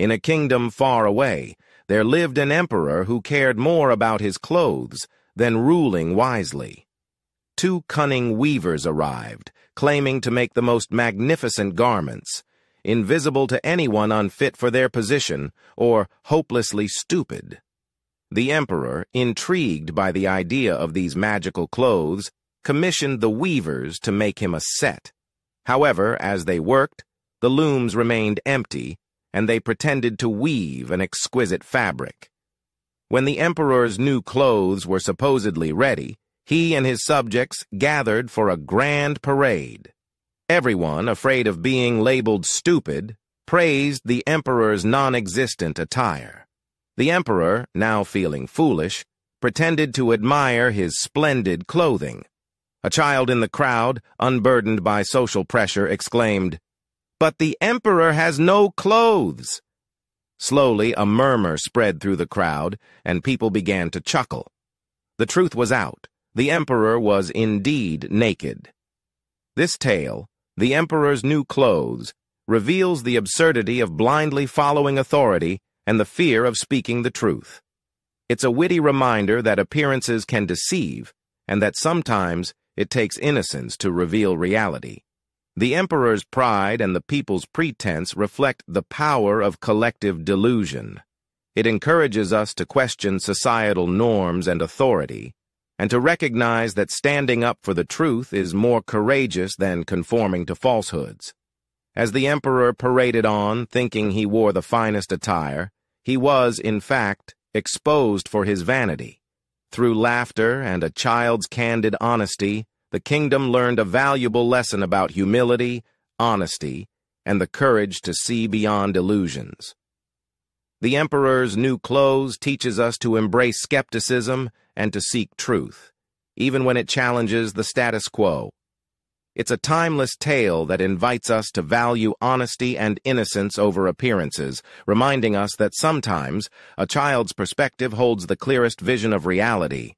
In a kingdom far away, there lived an emperor who cared more about his clothes than ruling wisely. Two cunning weavers arrived, claiming to make the most magnificent garments, invisible to anyone unfit for their position or hopelessly stupid. The emperor, intrigued by the idea of these magical clothes, commissioned the weavers to make him a set. However, as they worked, the looms remained empty, and they pretended to weave an exquisite fabric. When the emperor's new clothes were supposedly ready, he and his subjects gathered for a grand parade. Everyone, afraid of being labeled stupid, praised the emperor's non-existent attire. The emperor, now feeling foolish, pretended to admire his splendid clothing. A child in the crowd, unburdened by social pressure, exclaimed, "But the emperor has no clothes!" Slowly, a murmur spread through the crowd, and people began to chuckle. The truth was out. The emperor was indeed naked. This tale, The Emperor's New Clothes, reveals the absurdity of blindly following authority and the fear of speaking the truth. It's a witty reminder that appearances can deceive, and that sometimes it takes innocence to reveal reality. The emperor's pride and the people's pretense reflect the power of collective delusion. It encourages us to question societal norms and authority, and to recognize that standing up for the truth is more courageous than conforming to falsehoods. As the emperor paraded on, thinking he wore the finest attire, he was, in fact, exposed for his vanity. Through laughter and a child's candid honesty, the kingdom learned a valuable lesson about humility, honesty, and the courage to see beyond illusions. The Emperor's New Clothes teaches us to embrace skepticism and to seek truth, even when it challenges the status quo. It's a timeless tale that invites us to value honesty and innocence over appearances, reminding us that sometimes a child's perspective holds the clearest vision of reality.